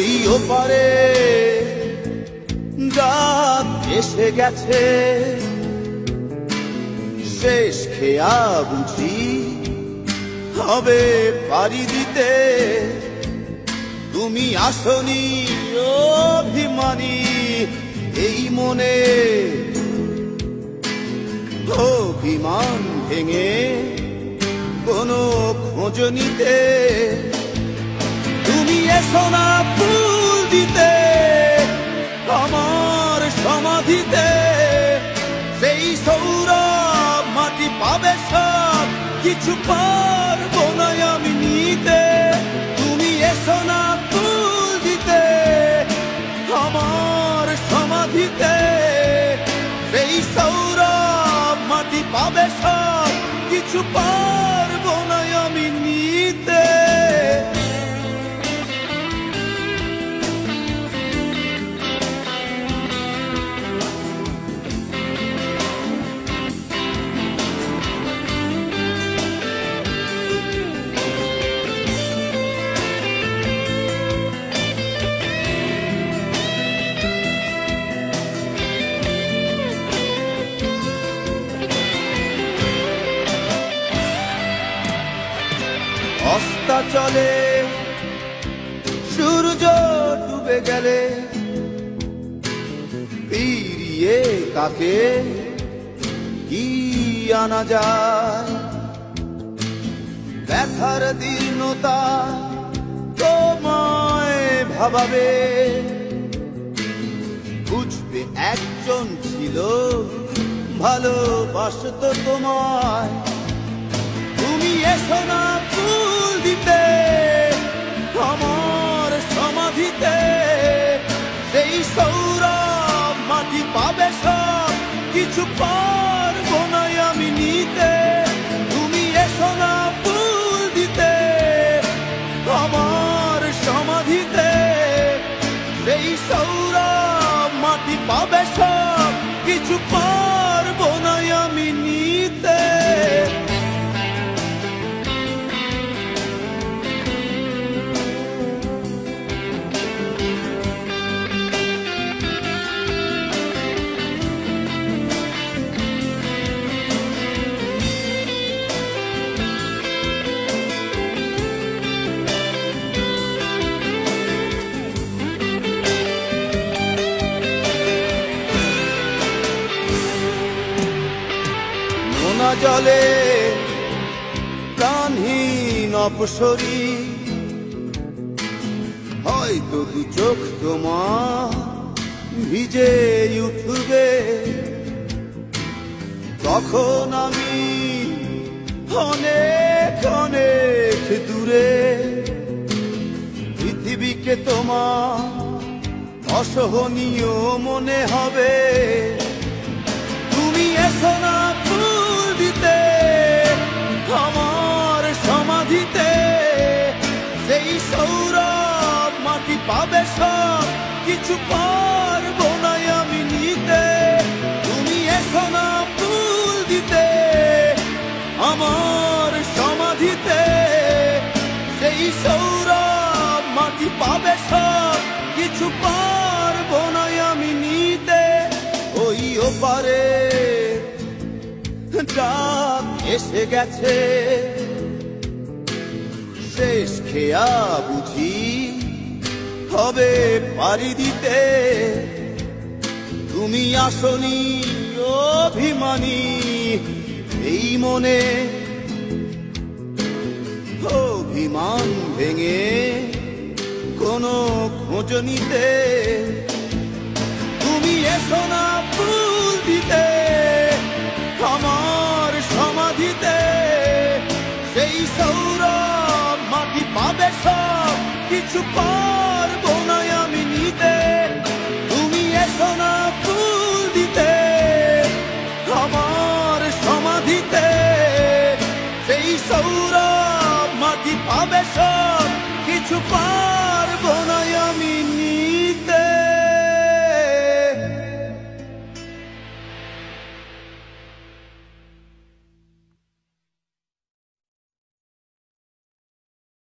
ওই ওপারে রাত এসে গেছে, শেষ খেয়া বুঝি হবে পারি দিতে। তুমি আসনি অভিমানী এই মনে, অভিমান ভেঙে কোনো খোঁজ নিতে। তুমি এসো না ফুল দিতে আমার সমাধিতে, সেই সৌরভ মাটি পাবে সব কিছু পারবো না আমি নিতে। তুমি এসো না ফুল দিতে আমার সমাধিতে, সেই সৌরভ মাটি পাবে সব কিছু পারবো না আমি নিতে। অস্তা চলে সূর্য ডুবে গেলে, পিরিয়ে কাকে কি আনা যায়? ব্যথার দীর্ণতা তোমায় ভাবাবে, বুঝবে একজন ছিল ভালোবাসত তোমায়। তুমি এসো না ফুল দিতে আমার সমাধিতে, সেই সৌরভ মাটি পাবে সব কিছু পারবো না আমি নিতে। তুমি এসো না ফুল দিতে আমার সমাধিতে, সেই সৌরভ মাটি পাবে সব কিছু পারবো না আমি নিতে। জলে প্রাণহীন অপসরী, হয়তো দু চোখ তোমার ভিজে উঠবে। তখন আমি অনেক অনেক দূরে, পৃথিবীকে তোমার অসহনীয় মনে হবে। তুমি এসো না আমার সমাধিতে, সেই সৌরভ মাটি পাবে সব কিছু পারবো না আমি নিতে। তুমি এসো না ফুল দিতে আমার সমাধিতে, সেই সৌরভ মাটি পাবে সব কিছু পারবো না আমি নিতে। ওই ওপারে ডাক এসে গেছে, শেষ খেয়া বুঝি হবে পারি দিতে। তুমি আসনি অভিমানী এই মনে, অভিমান ভেঙে কোনো খোঁজ নিতে। তুমি এসো না ফুল দিতে আমার সমাধিতে, সেই সৌরভ মাটি পাবে সব কিছু পারবো না আমি নিতে। তুমি এসো না ফুল দিতে আমার সমাধিতে, সেই সৌরভ মাটি পাবে সব কিছু পারবো না আমি।